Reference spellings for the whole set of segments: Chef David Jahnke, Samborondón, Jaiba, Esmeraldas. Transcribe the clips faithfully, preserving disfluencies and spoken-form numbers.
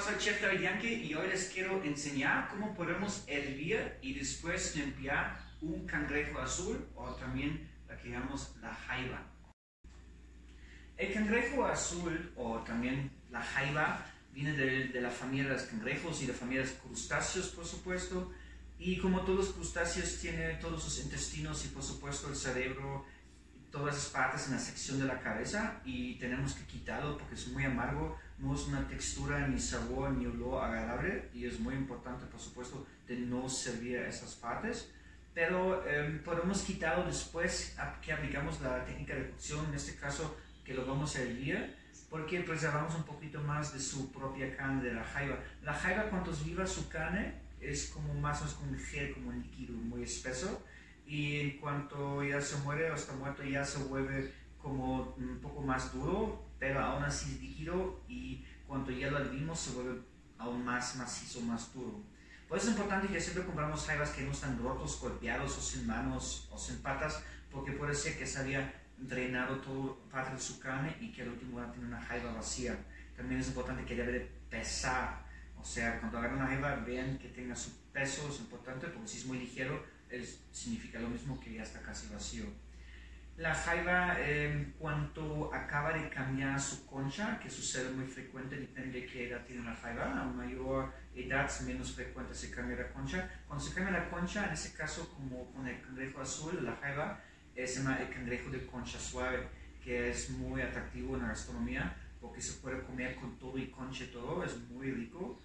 Soy Chef David Jahnke y hoy les quiero enseñar cómo podemos hervir y después limpiar un cangrejo azul, o también la que llamamos la jaiba. El cangrejo azul, o también la jaiba, viene de, de la familia de los cangrejos y de la familia de los crustáceos, por supuesto, y como todos los crustáceos tiene todos sus intestinos y por supuesto el cerebro, todas las partes en la sección de la cabeza, y tenemos que quitarlo porque es muy amargo, no es una textura ni sabor ni olor agradable, y es muy importante por supuesto de no servir esas partes, pero eh, podemos quitarlo después que aplicamos la técnica de cocción, en este caso que lo vamos a hervir, porque preservamos un poquito más de su propia carne de la jaiba. La jaiba, cuando es viva su carne, es como más o menos como un gel, como un líquido muy espeso, y en cuanto ya se muere o está muerto ya se vuelve como un poco más duro, pero aún así es líquido, y cuando ya lo hervimos se vuelve aún más macizo, más duro. Por eso es importante que siempre compramos jaibas que no están rotos, golpeados o sin manos o sin patas, porque puede ser que se había drenado toda parte de su carne y que al último va a tener una jaiba vacía. También es importante que debe de pesar, o sea, cuando hagan una jaiba vean que tenga su peso, es importante, porque si es muy ligero Es, significa lo mismo que ya está casi vacío. La jaiba, eh, cuando acaba de cambiar su concha, que sucede muy frecuente, depende de qué edad tiene la jaiba, a mayor edad es menos frecuente se cambia la concha. Cuando se cambia la concha, en ese caso como con el cangrejo azul, la jaiba es el cangrejo de concha suave, que es muy atractivo en la gastronomía porque se puede comer con todo y concha y todo, es muy rico.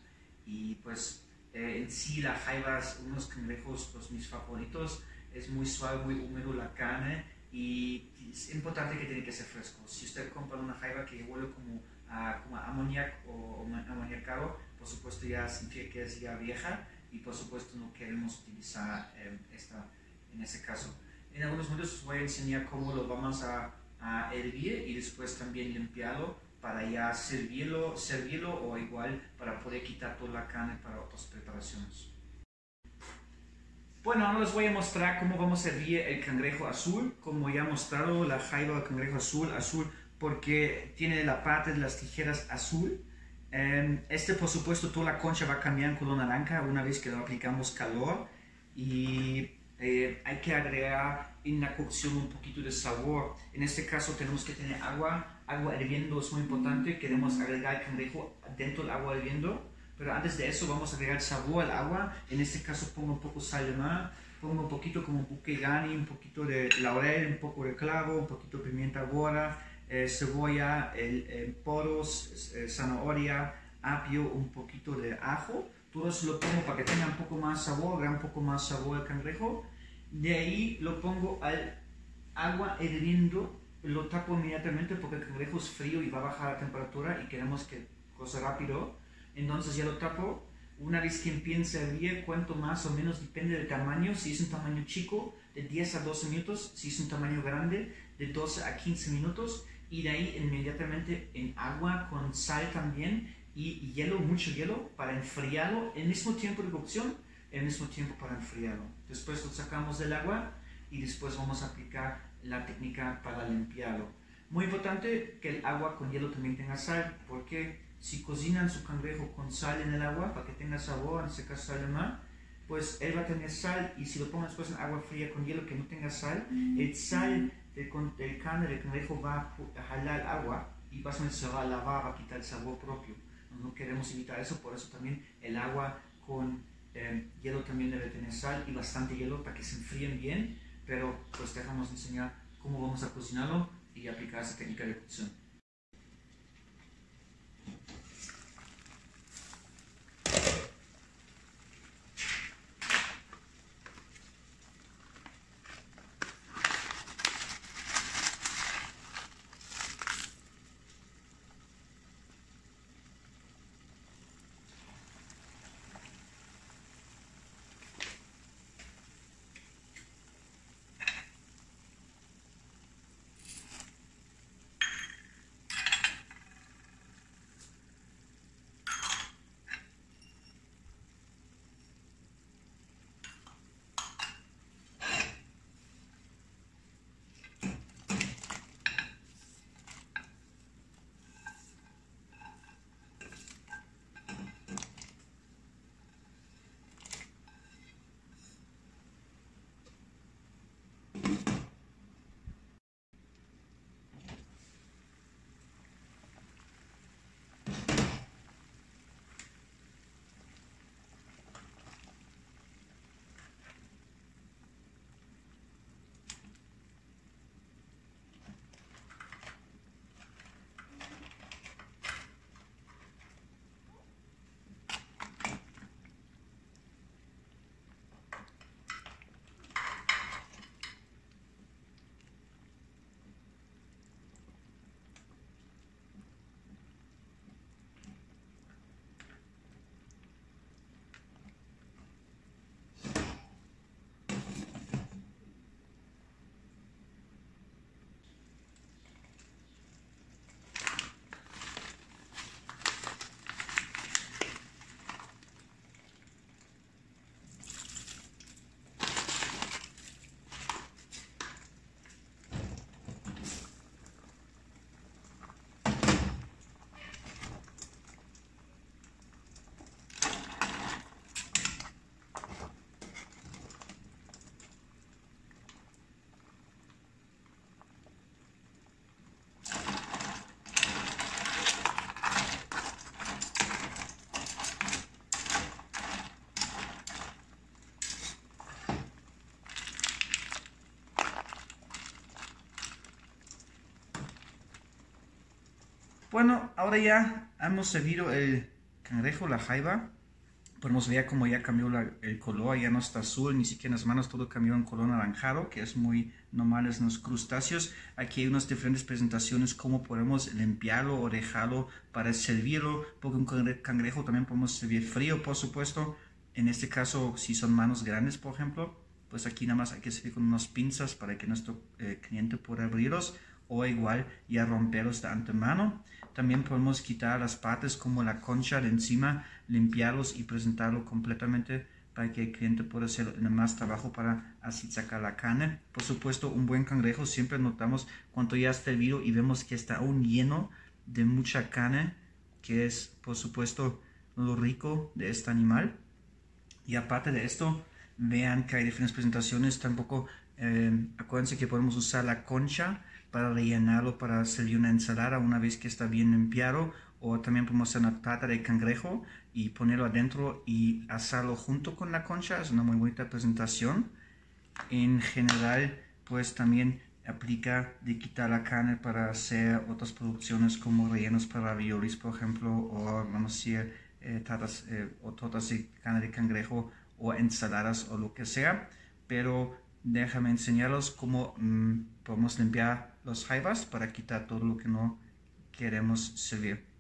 Y pues Eh, en sí la jaiba es uno de los cangrejos pues, mis favoritos, es muy suave, muy húmedo la carne, y es importante que tiene que ser fresco. Si usted compra una jaiba que huele como a, como a amoníaco o, o amoníaco, por supuesto ya significa que es ya vieja, y por supuesto no queremos utilizar eh, esta en ese caso. En algunos minutos os voy a enseñar cómo lo vamos a, a hervir y después también limpiarlo, para ya servirlo, servirlo o igual para poder quitar toda la carne para otras preparaciones. Bueno, ahora les voy a mostrar cómo vamos a hervir el cangrejo azul. Como ya he mostrado, la jaiba del cangrejo azul, azul porque tiene la parte de las tijeras azul. Este, por supuesto, toda la concha va a cambiar en color naranja una vez que lo aplicamos calor, y eh, hay que agregar en la cocción un poquito de sabor. En este caso tenemos que tener agua, agua hirviendo es muy importante, queremos agregar el cangrejo dentro del agua hirviendo, pero antes de eso vamos a agregar sabor al agua. En este caso pongo un poco sal de mar, pongo un poquito como bukegani, un poquito de laurel, un poco de clavo, un poquito de pimienta gorda, eh, cebolla, el, el poros, eh, zanahoria, apio, un poquito de ajo. Todo eso lo pongo para que tenga un poco más sabor, haga un poco más sabor el cangrejo. De ahí lo pongo al agua hirviendo, lo tapo inmediatamente porque el cangrejo es frío y va a bajar la temperatura y queremos que cosa rápido. Entonces ya lo tapo. Una vez que empiece a hervir, cuento más o menos, depende del tamaño. Si es un tamaño chico, de diez a doce minutos. Si es un tamaño grande, de doce a quince minutos. Y de ahí inmediatamente en agua con sal también y hielo, mucho hielo, para enfriarlo. El mismo tiempo de cocción, el mismo tiempo para enfriarlo. Después lo sacamos del agua y después vamos a aplicar la técnica para limpiarlo. Muy importante que el agua con hielo también tenga sal, porque si cocinan su cangrejo con sal en el agua para que tenga sabor, en este caso sal de mar, pues él va a tener sal, y si lo pongan después en agua fría con hielo que no tenga sal, el sal del, del carne del cangrejo va a jalar el agua y va a lavar, va a quitar el sabor propio. No queremos evitar eso, por eso también el agua con Eh, hielo también debe tener sal y bastante hielo para que se enfríen bien, pero pues dejamos enseñar cómo vamos a cocinarlo y aplicar esa técnica de cocción. Bueno, ahora ya hemos servido el cangrejo, la jaiba. Podemos ver como ya cambió la, el color, ya no está azul, ni siquiera en las manos, todo cambió en color naranjado, que es muy normal en los crustáceos. Aquí hay unas diferentes presentaciones, cómo podemos limpiarlo o dejarlo para servirlo, porque un cangrejo también podemos servir frío, por supuesto. En este caso, si son manos grandes, por ejemplo, pues aquí nada más hay que servir con unas pinzas para que nuestro eh, cliente pueda abrirlos, o igual ya romperlos de antemano. También podemos quitar las partes como la concha de encima, limpiarlos y presentarlo completamente para que el cliente pueda hacer más trabajo para así sacar la carne. Por supuesto, un buen cangrejo siempre notamos cuando ya está hervido y vemos que está aún lleno de mucha carne, que es por supuesto lo rico de este animal. Y aparte de esto, vean que hay diferentes presentaciones. Tampoco eh, acuérdense que podemos usar la concha para rellenarlo, para servir una ensalada una vez que está bien limpiado, o también podemos hacer una pata de cangrejo y ponerlo adentro y asarlo junto con la concha. Es una muy bonita presentación. En general, pues también aplica de quitar la carne para hacer otras producciones como rellenos para raviolis, por ejemplo, o vamos a decir eh, tatas eh, o tortas de carne de cangrejo o ensaladas o lo que sea. Pero déjame enseñarlos cómo mmm, podemos limpiar los jaibas para quitar todo lo que no queremos servir.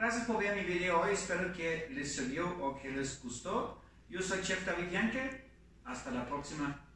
Gracias por ver mi video hoy, espero que les sirvió o que les gustó. Yo soy Chef David Jahnke, hasta la próxima.